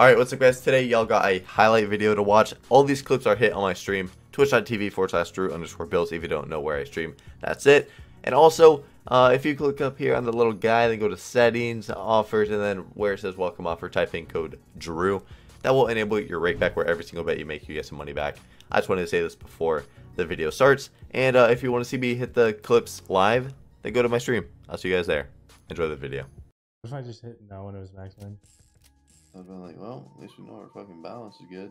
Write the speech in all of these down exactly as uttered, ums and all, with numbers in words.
Alright, what's up guys? Today y'all got a highlight video to watch. All these clips are hit on my stream, twitch dot t v forward slash drew underscore bills, if you don't know where I stream. That's it. And also, uh, if you click up here on the little guy, then go to settings, offers, and then where it says welcome offer, type in code Drew. That will enable your rake back, where every single bet you make, you get some money back. I just wanted to say this before the video starts. And uh, if you want to see me hit the clips live, then go to my stream. I'll see you guys there. Enjoy the video. What if I just hit no when it was max win? I've been like, well, at least we know our fucking balance is good.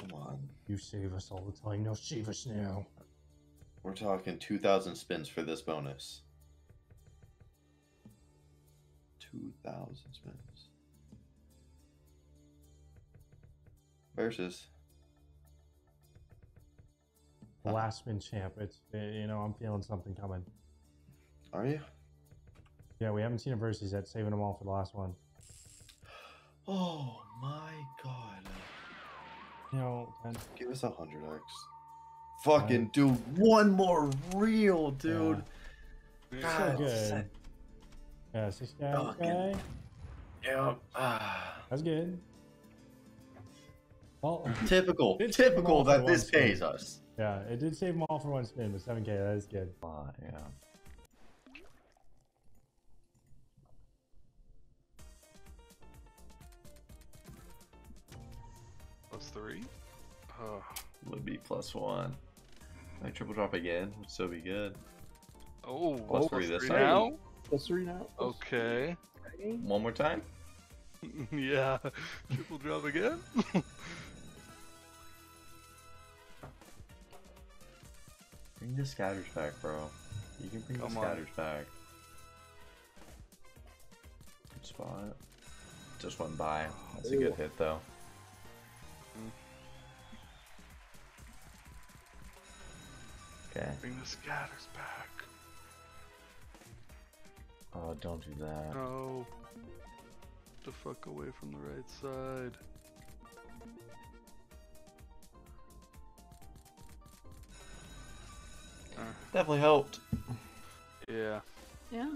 Come on. You save us all the time. No, save us now. We're talking two thousand spins for this bonus. two thousand spins. Versus. The last spin champ. It's, you know, I'm feeling something coming. Are you? Yeah, we haven't seen a versus yet. Saving them all for the last one. Oh my god. You know, give us a hundred X. Fucking do one more reel, dude. Yeah. God, so good. Set. Yeah, six guys. Oh, guy. Yeah. Ah. That's good. Well, typical. Typical that this spin. Pays us. Yeah, it did save them all for one spin, but seven K, that is good. Uh, yeah. Three. Oh. Would be plus one. I triple drop again. Would still be good. Oh, plus three this time. Now? Plus three now. Plus okay. Three. One more time. Yeah. Triple drop again. Bring the scatters back, bro. You can bring Come the scatters on. Back. Good spot. Just went by. That's Ooh. A good hit, though. Okay. Bring the scatters back. Oh, don't do that. No. Get the fuck away from the right side. Definitely helped. Yeah. Yeah.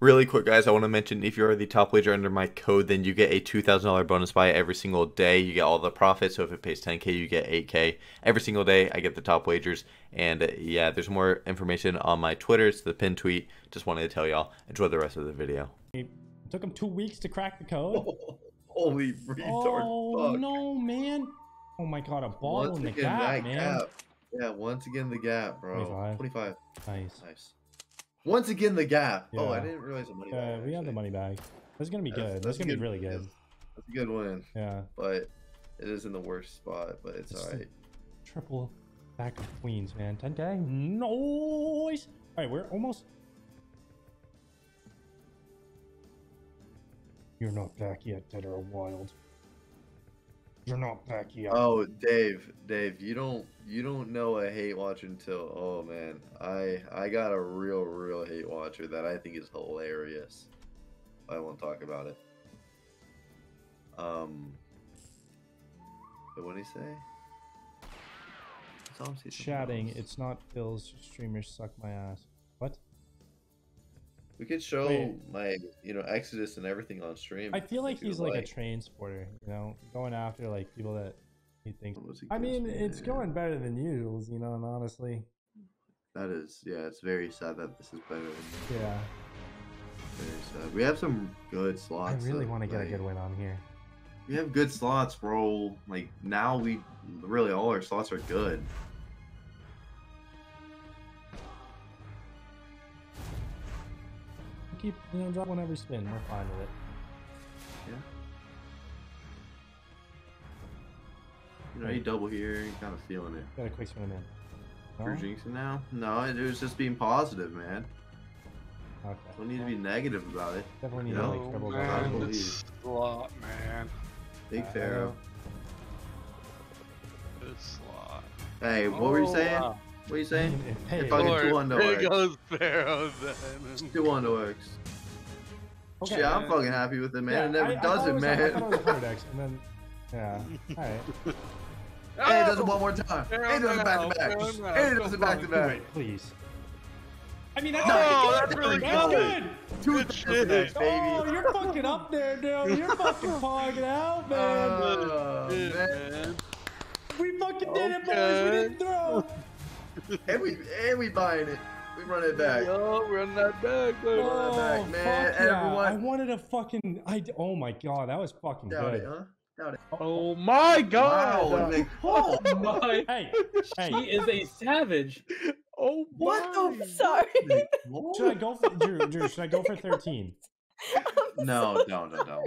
Really quick guys, I want to mention if you're the top wager under my code, then you get a two thousand dollar bonus buy every single day. You get all the profits, so if it pays ten K, you get eight K. Every single day, I get the top wagers. And yeah, there's more information on my Twitter. It's the pinned tweet. Just wanted to tell y'all, enjoy the rest of the video. It took him two weeks to crack the code. Oh, holy retard Oh, fuck. No, man. Oh my god, a ball once in again, the gap, man. Gap. Yeah, once again the gap, bro. twenty-five. twenty-five. Nice. Nice. Once again, the gap. Yeah. Oh, I didn't realize the money uh, bag. We have the money bag. That's gonna be that's, good. That's, that's gonna good, be really good. That's a good win. Yeah. But it is in the worst spot, but it's, it's alright. Triple back of queens, man. ten K? Noise! Alright, we're almost... You're not back yet, Dead or Wild. You're not back yet. Oh, Dave, Dave, you don't, you don't know I hate watch until. Oh man, I, I got a real, real hate watcher that I think is hilarious. I won't talk about it. Um, what did he say? It's chatting. Else. It's not Bill's streamers suck my ass. What? We could show Wait. my, you know, Exodus and everything on stream. I feel like he's like, like a train sporter, you know, going after like people that he thinks. I mean, it's yeah. going better than usual, you know, and honestly. That is, yeah, it's very sad that this is better than Yeah. Very sad. We have some good slots. I really want to get like, a good win on here. We have good slots, bro. Like, now we, really all our slots are good. Keep, you know, drop one every spin. We're fine with it. Yeah. You know, you double here. You're kind of feeling it. Got a quick spin in. No? You're jinxing now? No, it was just being positive, man. Okay. Don't need to be negative about it. Definitely need no, to like double man, it's a lot, man. Big uh, Pharaoh. It's a lot. Hey, what oh, were you saying? Wow. What are you saying? Hey, hey, fucking Lord, two under works. Here goes Pharaoh then. Two under works. Okay, yeah, I'm fucking happy with it, man. Yeah, it never I, does I it, was, man. I thought it was a and then, yeah. All right. Oh, hey, it does it one more time. Pharaoh hey, it does it back to back. Hey, it does it back to back. Please. I mean, that's, oh, that's, that's really good. Good shit, baby. Oh, you're fucking up there, dude. You're fucking pogging out, man. Uh, dude, man. We fucking did okay. it, boys. We didn't throw. and we and we buying it. We run it back. Yo, run that back, dude. Oh, run it back, man. Fuck yeah. Everyone. I wanted a fucking. I. Oh my god, that was fucking Doubt good. It, huh? Oh my god! Wow, like, oh my! Hey, hey, she is a savage. Oh my! What the? Sorry. Should I go for Drew? Drew, should I go for thirteen? No, no, no, no.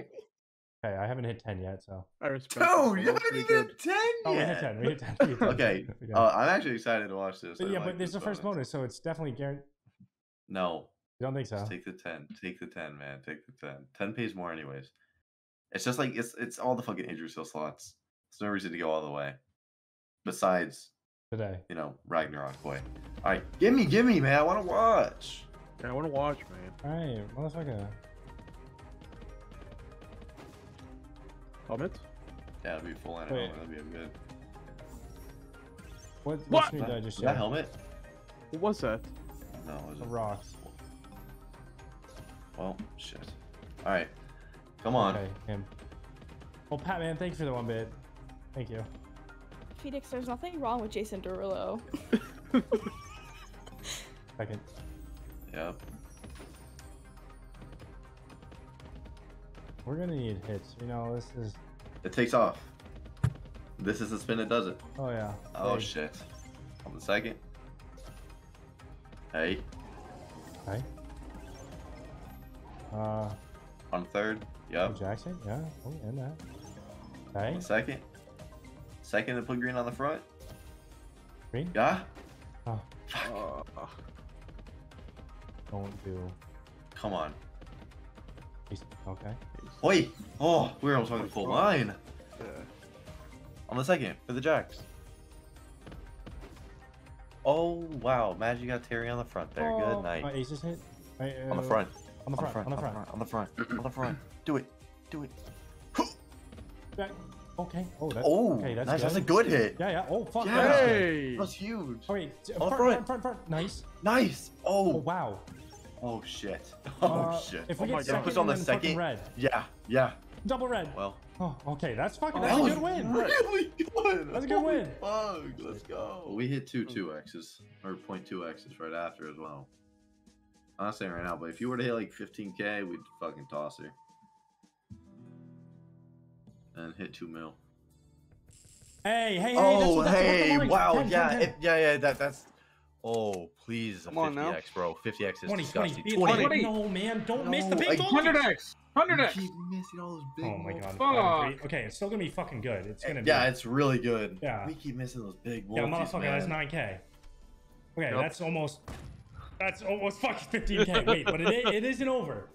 Okay, I haven't hit ten yet, so. I respect. Oh, you haven't even hit ten yet. Oh, we hit ten. We hit ten. We hit ten. Okay, uh, I'm actually excited to watch this. But yeah, like but there's the bonus. First bonus, so it's definitely guaranteed. No. You don't think so? Just take the ten. Take the ten, man. Take the ten. Ten pays more, anyways. It's just like it's it's all the fucking Andrew Hill slots. There's no reason to go all the way. Besides today, you know, Ragnarok boy. All right, give me, give me, man. I want to watch. Yeah, I want to watch, man. All right, motherfucker. Helmet? Yeah, that'd be full animal. That'd be good. What? What? Did I just was that helmet? What was that? No, it was a rock. Well, shit. All right. Come on. Okay, him. Well, Pat, man, thank you for the one bit. Thank you. Phoenix, there's nothing wrong with Jason Derulo. Second. Yep. We're gonna need hits. You know, this is. It takes off. This is the spin that does it. Oh yeah. Oh hey. Shit. On the second. Hey. Hey. Uh. On third. Yep. Oh, Jackson, yeah, oh, and that. Okay. Second. Second to put green on the front. Green? Yeah. Oh. Oh. Don't do. Come on. Okay. Oi! Oh, we we're almost on the full line. Yeah. On the second, for the Jacks. Oh, wow. Magic got Terry on the front there. Oh. Good night. My aces hit? I, uh... On the front. On the front, on the front, on the front, on the front. Do it, do it. That, okay. Oh, that's, oh, okay, that's, nice. That's a good hit. Yeah, yeah. Oh, fuck. Yay. That was huge. Oh, wait. On front, front, front, front. Nice. Nice. Oh. Oh wow. Oh shit. Oh uh, shit. If we oh, get push on the second. Red. Yeah, yeah. Double red. Well. Oh, okay. That's fucking. Oh, that's that a good win. Really good. That's a good win. Fuck. Let's go. We hit two two X's or point two X's right after as well. I'm not saying right now, but if you were to hit like fifteen K, we'd fucking toss her. And hit two mil. Hey, hey, hey. Oh, that's, hey, that's, that's wow, ten, yeah, ten, ten. It, yeah, yeah, that, that's... Oh, please, a fifty X, bro. fifty X is twenty, disgusting. twenty, twenty. twenty. No, man, don't no, miss the big goal. one hundred X, one hundred X. You keep missing all those big goals. Oh, my God. Fuck. Okay, it's still going to be fucking good. It's going to be... Yeah, it's really good. Yeah. We keep missing those big goals. Yeah, motherfucker, that's nine K. Okay, nope. That's almost... That's almost fucking fifteen K. Wait, but it, it isn't over.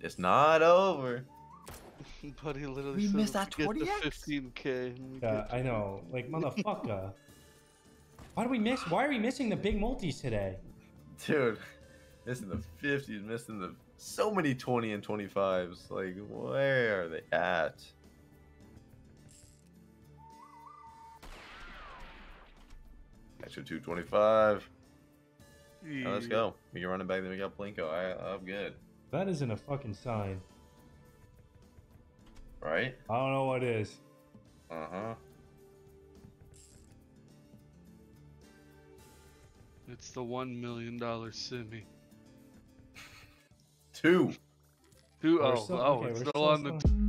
It's not over. But he literally we said missed that twenty X? fifteen K. Yeah, I know. Like, motherfucker. Why do we miss? Why are we missing the big multis today? Dude, missing the fifties, missing the so many twenty and twenty-fives. Like, where are they at? Extra two twenty-five. Yeah, let's go. We can run it back, then we got Plinko. I, I'm good. That isn't a fucking sign. Right? I don't know what is. Uh-huh. It's the one million dollar simi. Two. Two oh, still, oh, okay, it's still, still on the...